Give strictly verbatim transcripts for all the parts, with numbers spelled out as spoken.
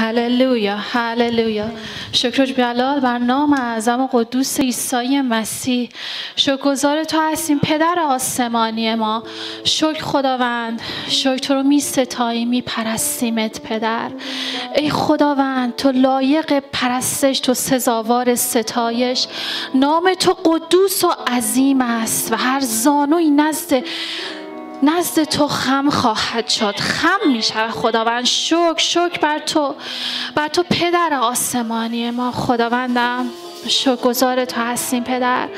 هللویا، هللویا. شکر جلال بر نام اعظم و قدوس عیسی مسیح. شکرگزار تو هستیم پدر آسمانی ما. شکر خداوند، شکر تو رو می ستاییم، می پرستیمت پدر. ای خداوند تو لایق پرستش، تو سزاوار ستایش. نام تو قدوس و عظیم است و هر زانوی نزد نزد تو خم خواهد شد. خم می شود خداوند. شکر شکر بر تو، بر تو پدر آسمانی ما. خداوندم شکرگزار تو هستیم پدر.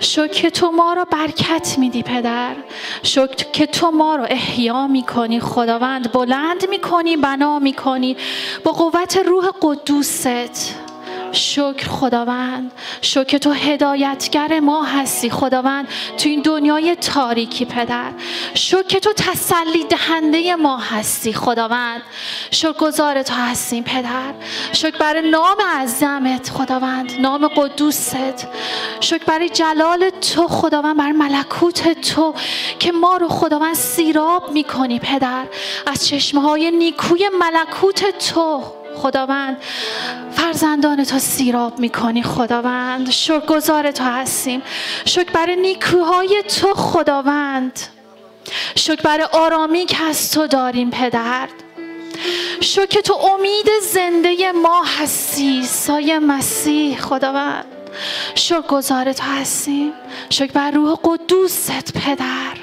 شکر که تو ما رو برکت میدی پدر. شکر که تو ما رو احیا میکنی خداوند، بلند میکنی، بنا میکنی با قوت روح قدوست. شکر خداوند، شکر که تو هدایتگر ما هستی خداوند تو این دنیای تاریکی پدر. شکر که تو تسلی دهنده ما هستی خداوند. شکرگزار تو هستیم پدر. شکر برای نام عظمت خداوند، نام قدوست. شکر برای جلال تو خداوند، برای ملکوت تو که ما رو خداوند سیراب میکنی پدر. از چشمهای نیکوی ملکوت تو خداوند فرزندان تو سیراب میکنی خداوند. شکرگزار تو هستیم. شکر برای نیکوهای تو خداوند. شکر برای آرامی که از تو داریم پدر. شکر تو امید زنده ما هستی عیسی مسیح خداوند. شکرگزار تو هستیم. شکر بر روح قدوست پدر.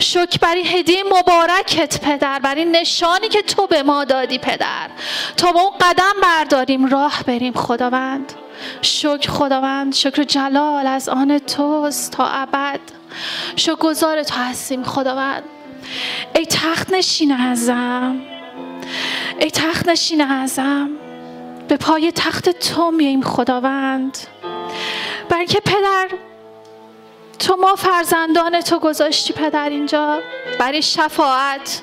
شکر برای هدیه مبارکت پدر، برای نشانی که تو به ما دادی پدر، تا ما اون قدم برداریم راه بریم خداوند. شکر خداوند، شکر جلال از آن توست تا ابد. شکرگزار تو هستیم خداوند. ای تخت نشین اعظم، ای تخت نشین اعظم، به پای تخت تو میاییم خداوند، برای که پدر تو ما فرزندان تو گذاشتی پدر اینجا برای شفاعت.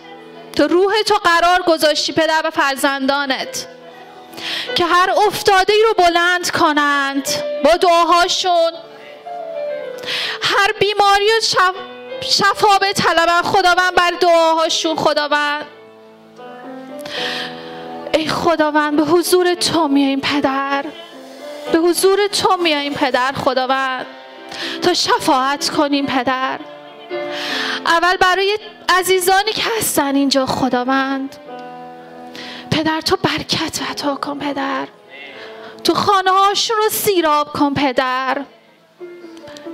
تو روح تو قرار گذاشتی پدر به فرزندانت که هر افتاده ای رو بلند کنند با دعاهاشون، هر بیماری و شف... شفا به طلبن خداوند بر دعاهاشون خداوند. ای خداوند به حضور تو میاییم پدر، به حضور تو میاییم پدر خداوند تا شفاعت کنیم پدر. اول برای عزیزانی که هستن اینجا خداوند پدر، تو برکت عطا کن پدر. تو خانه هاشون رو سیراب کن پدر.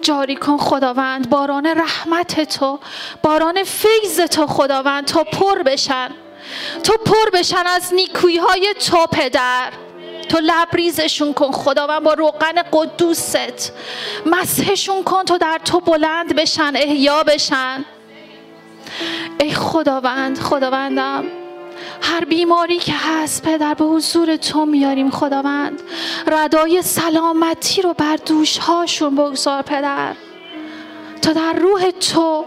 جاری کن خداوند باران رحمت تو، باران فیض تو خداوند، تا پر بشن، تو پر بشن از نیکویی های تو پدر. تو لبریزشون کن خداوند با روغن قدوست. مسحشون کن تو در تو بلند بشن، احیا بشن. ای خداوند، خداوندم هر بیماری که هست پدر به حضور تو میاریم خداوند. ردای سلامتی رو بر دوشهاشون بگذار پدر، تا در روح تو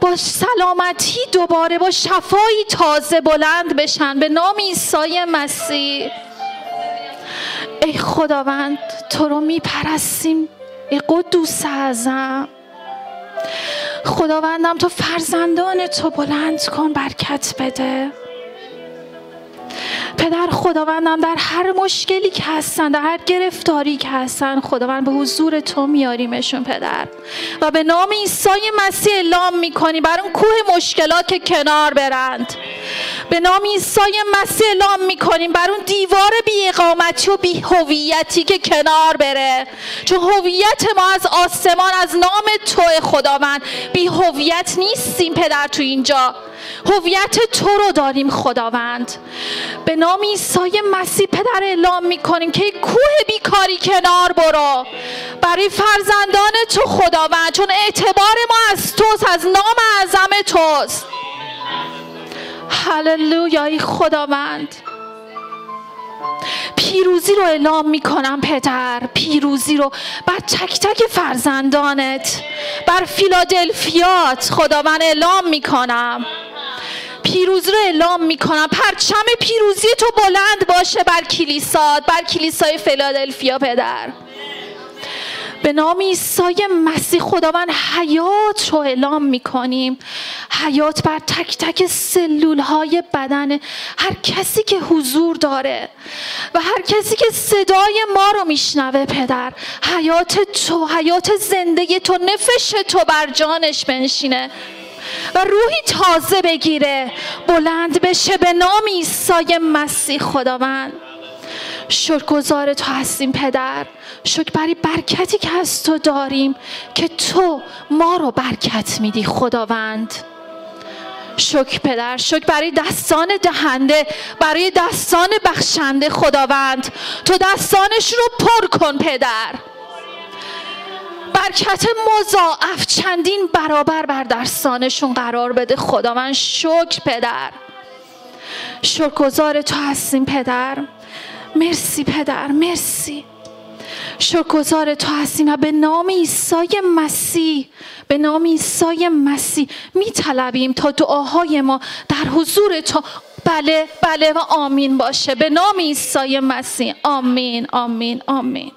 با سلامتی دوباره با شفایی تازه بلند بشن به نام عیسی مسیح. ای خداوند تو رو میپرستیم ای قدوس اعظم. خداوندم تو فرزندان تو بلند کن، برکت بده پدر. خداوندم در هر مشکلی که هستن، در هر گرفتاری که هستن خداوند به حضور تو میاریمشون پدر و به نام عیسی مسیح اعلام میکنی بر اون کوه مشکلات که کنار برند. به نام عیسی مسیح اعلام میکنیم بر اون دیوار بی اقامتی و بی هویتی که کنار بره، چون هویت ما از آسمان از نام توئه خداوند. بی هویت نیستیم پدر، تو اینجا هویت تو رو داریم خداوند. به نام عیسی مسیح پدر اعلام میکنیم که کوه بیکاری کنار برو برای فرزندان تو خداوند، چون اعتبار ما از توست، از نام اعظم توست. هللویا. ای خداوند پیروزی رو اعلام میکنم پدر، پیروزی رو بر تک تک فرزندانت، بر فیلادلفیات خداوند اعلام میکنم. پیروزی رو اعلام میکنم. پرچم پیروزی تو بلند باشه بر کلیسات، بر کلیسای فیلادلفیا پدر. به نام عیسی مسیح خداوند حیات رو اعلام میکنیم، حیات بر تک تک سلول های بدن هر کسی که حضور داره و هر کسی که صدای ما رو میشنوه. پدر حیات تو، حیات زندگی تو، نفش تو بر جانش بنشینه و روحی تازه بگیره، بلند بشه به نام عیسی مسیح خداوند. شکرگزار تو هستیم پدر، شکر برای برکتی که از تو داریم که تو ما رو برکت میدی خداوند. شکر پدر، شکر برای دستان دهنده، برای دستان بخشنده خداوند. تو دستانش رو پر کن پدر، برکت مضاعف چندین برابر بر دستانشون قرار بده خداوند. شکر پدر، شکرگزار تو هستیم پدر. مرسی پدر، مرسی. شکرگزار تو هستیم و به نام عیسی مسیح، به نام عیسی مسیح می طلبیم تا دعاهای ما در حضور تو بله بله و آمین باشه. به نام عیسی مسیح آمین آمین آمین.